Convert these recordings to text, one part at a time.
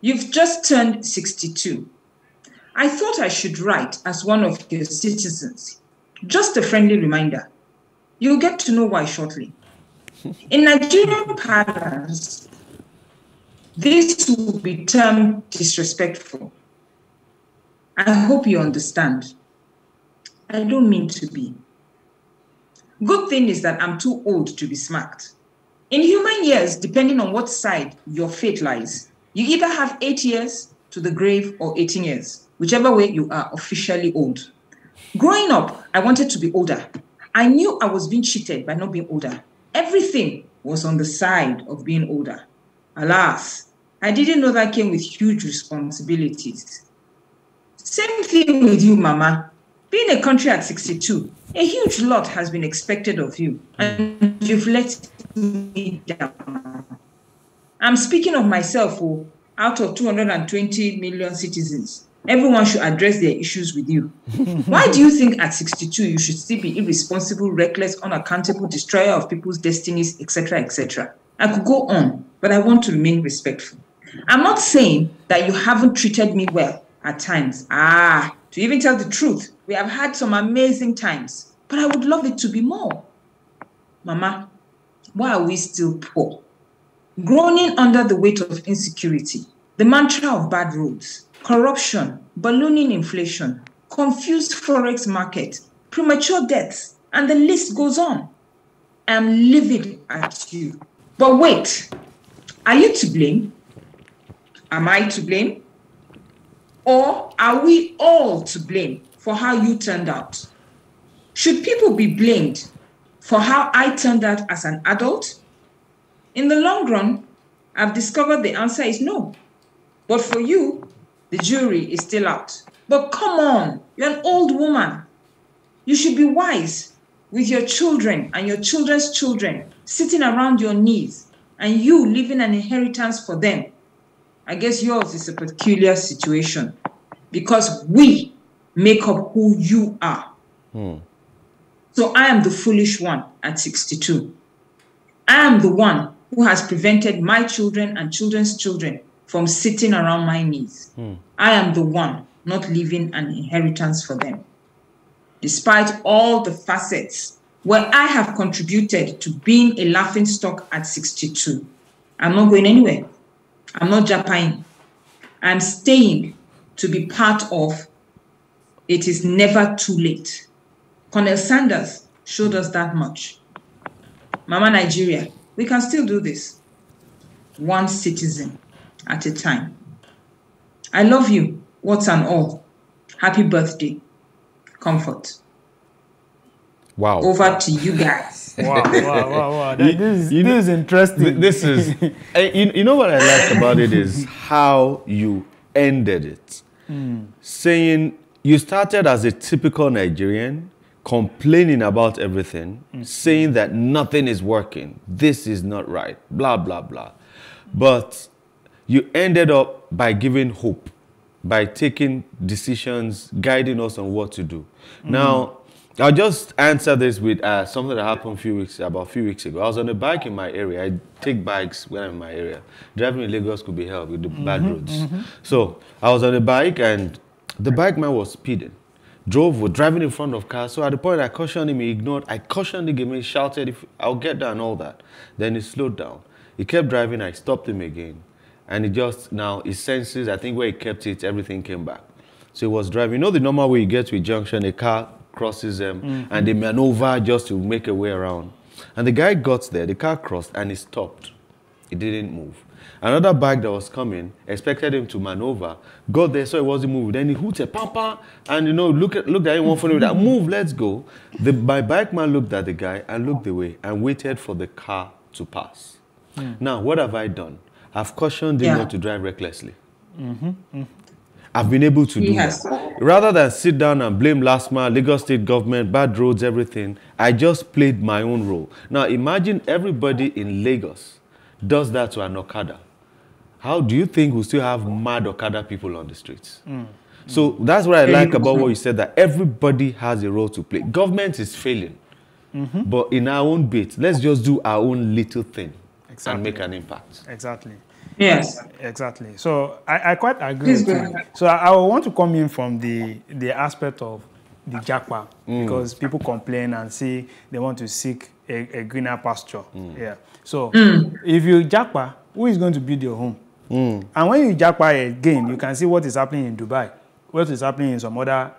You've just turned 62. I thought I should write as one of your citizens. Just a friendly reminder. You'll get to know why shortly. In Nigerian parlance, this will be termed disrespectful. I hope you understand. I don't mean to be. Good thing is that I'm too old to be smacked. In human years, depending on what side your fate lies, you either have 8 years to the grave or 18 years, whichever way you are officially old. Growing up, I wanted to be older. I knew I was being cheated by not being older. Everything was on the side of being older. Alas, I didn't know that came with huge responsibilities. Same thing with you, Mama. Being a country at 62, a huge lot has been expected of you, and you've let me down. I'm speaking of myself, who, out of 220 million citizens, everyone should address their issues with you. Why do you think at 62 you should still be irresponsible, reckless, unaccountable, destroyer of people's destinies, etc., etc.? I could go on, but I want to remain respectful. I'm not saying that you haven't treated me well at times. To even tell the truth, we have had some amazing times, but I would love it to be more. Mama, why are we still poor? Groaning under the weight of insecurity, the mantra of bad roads, corruption, ballooning inflation, confused forex market, premature deaths, and the list goes on. I'm livid at you. But wait, are you to blame? Am I to blame? Or are we all to blame for how you turned out? Should people be blamed for how I turned out as an adult? In the long run, I've discovered the answer is no. But for you, the jury is still out. But come on, you're an old woman. You should be wise with your children and your children's children sitting around your knees and you leaving an inheritance for them. I guess yours is a peculiar situation because we make up who you are. So I am the foolish one at 62. I am the one who has prevented my children and children's children from sitting around my knees. I am the one not leaving an inheritance for them. Despite all the facets where I have contributed to being a laughingstock at 62, I'm not going anywhere. I'm not japping. I'm staying to be part of It Is Never Too Late. Colonel Sanders showed us that much. Mama Nigeria, we can still do this. One citizen at a time. I love you, warts and all. Happy birthday. Comfort. Wow. Over to you guys. Wow. This is interesting. This is, you know what I like about it is how you ended it. Saying you started as a typical Nigerian, complaining about everything, saying that nothing is working, this is not right, blah, blah, blah. But you ended up by giving hope, by taking decisions, guiding us on what to do. Now, I'll just answer this with something that happened about a few weeks ago. I was on a bike in my area. I take bikes when I'm in my area. Driving in Lagos could be hell with the bad roads. So I was on a bike and the bike man was speeding. was driving in front of cars. So at the point I cautioned him, he ignored. I cautioned him, he shouted, I'll get there and all that. Then he slowed down. He kept driving, I stopped him again. And he just, now his senses, I think where he kept it, everything came back. So he was driving. You know the normal way you get to a junction, a car crosses them and they maneuver just to make a way around. And the guy got there, the car crossed and he stopped. It didn't move. Another bike that was coming expected him to maneuver, got there, so it wasn't moving. Then he hooted, papa, and you know, looked at him, one following that, move, let's go. My bike man looked at the guy and looked away and waited for the car to pass. Now, what have I done? I've cautioned him not to drive recklessly. I've been able to do that. Rather than sit down and blame LASTMA, Lagos State Government, bad roads, everything, I just played my own role. Now imagine everybody in Lagos does that to an Okada. How do you think we still have mad Okada people on the streets? So that's what I like about what you said, that everybody has a role to play. Government is failing, but in our own bit, let's just do our own little thing and make an impact. Yes. Exactly. So I quite agree with you. So I want to come in from the aspect of the jackpot, because people complain and say they want to seek a greener pasture. Yeah. So if you jackpot, who is going to build your home? And when you jackpot again, you can see what is happening in Dubai, what is happening in some other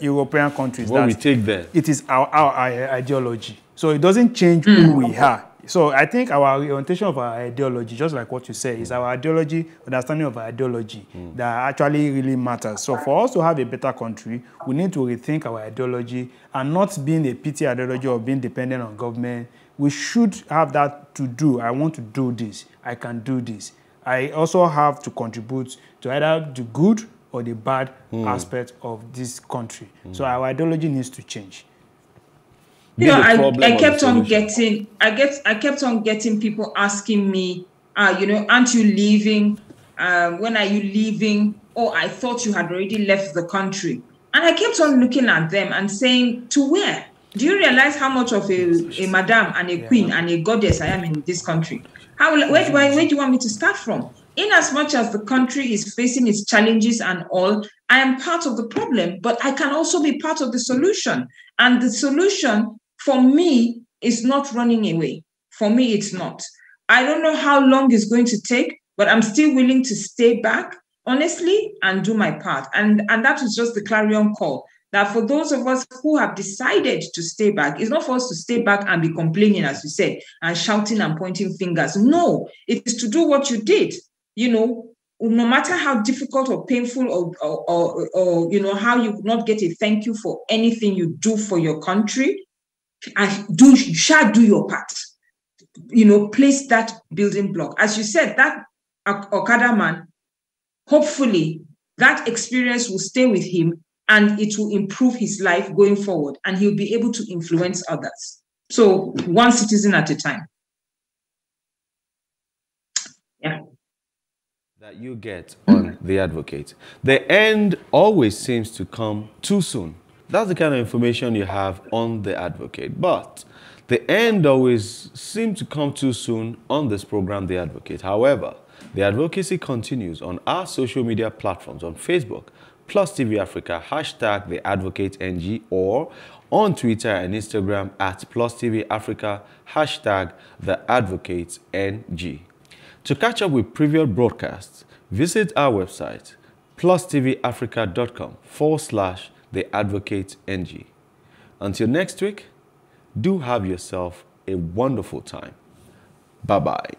European countries. What we take there. It is our ideology. So it doesn't change who we are. So I think our orientation of our ideology, just like what you say, is our ideology, understanding of our ideology that actually really matters. So for us to have a better country, we need to rethink our ideology and not being a pity ideology or being dependent on government. We should have that to do. I want to do this. I can do this. I also have to contribute to either the good or the bad aspect of this country. So our ideology needs to change. You know, I kept on getting people asking me, you know, aren't you leaving? When are you leaving? Oh, I thought you had already left the country. And I kept on looking at them and saying, to where? Do you realize how much of a madam and a queen and a goddess I am in this country? Where do you want me to start from? In as much as the country is facing its challenges and all, I am part of the problem, but I can also be part of the solution. And the solution for me is not running away. For me, it's not. I don't know how long it's going to take, but I'm still willing to stay back, honestly, and do my part. And that was just the clarion call. That for those of us who have decided to stay back, it's not for us to stay back and be complaining, as you said, and shouting and pointing fingers. No, it is to do what you did. You know, no matter how difficult or painful or you know, how you not get a thank you for anything you do for your country, you shall do your part. You know, place that building block. As you said, that Okada man, hopefully that experience will stay with him and it will improve his life going forward, and he'll be able to influence others. So one citizen at a time. Yeah. That you get on The Advocate. The end always seems to come too soon. That's the kind of information you have on The Advocate. But the end always seems to come too soon on this program, The Advocate. However, the advocacy continues on our social media platforms, on Facebook, PlusTV Africa, # The Advocate NG, or on Twitter and Instagram at PlusTV Africa, # The Advocate NG. To catch up with previous broadcasts, visit our website, plustvafrica.com / The Advocate NG. Until next week, do have yourself a wonderful time. Bye-bye.